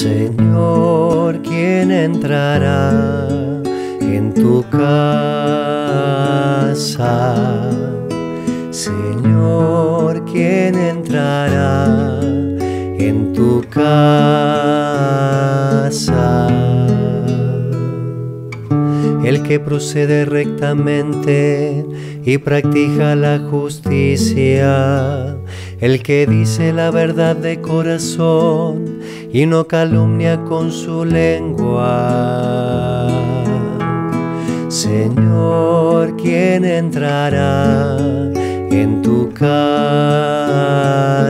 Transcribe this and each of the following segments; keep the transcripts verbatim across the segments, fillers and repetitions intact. Señor, ¿quién entrará en tu casa? Señor, ¿quién entrará en tu casa? El que procede rectamente y practica la justicia, el que dice la verdad de corazón y no calumnia con su lengua. Señor, ¿quién entrará en tu casa?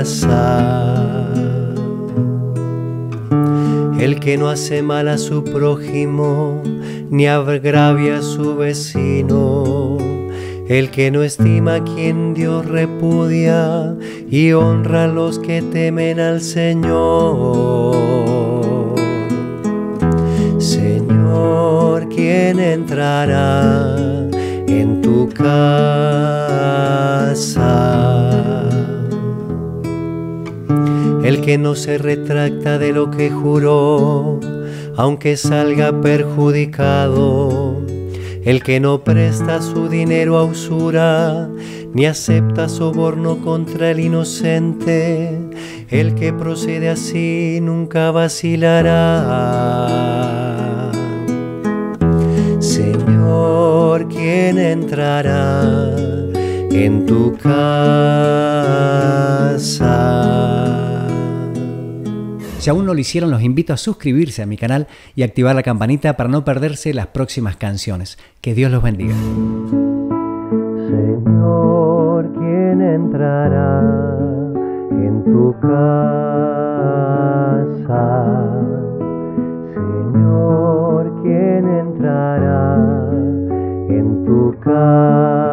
El que no hace mal a su prójimo, ni agravia a su vecino, el que no estima a quien Dios repudia, y honra a los que temen al Señor. Señor, ¿quién entrará en tu casa? El que no se retracta de lo que juró, aunque salga perjudicado, el que no presta su dinero a usura, ni acepta soborno contra el inocente, el que procede así nunca vacilará. Señor, ¿quién entrará en tu casa? Si aún no lo hicieron, los invito a suscribirse a mi canal y activar la campanita para no perderse las próximas canciones. Que Dios los bendiga. Señor, ¿quién entrará en tu casa? Señor, ¿quién entrará en tu casa?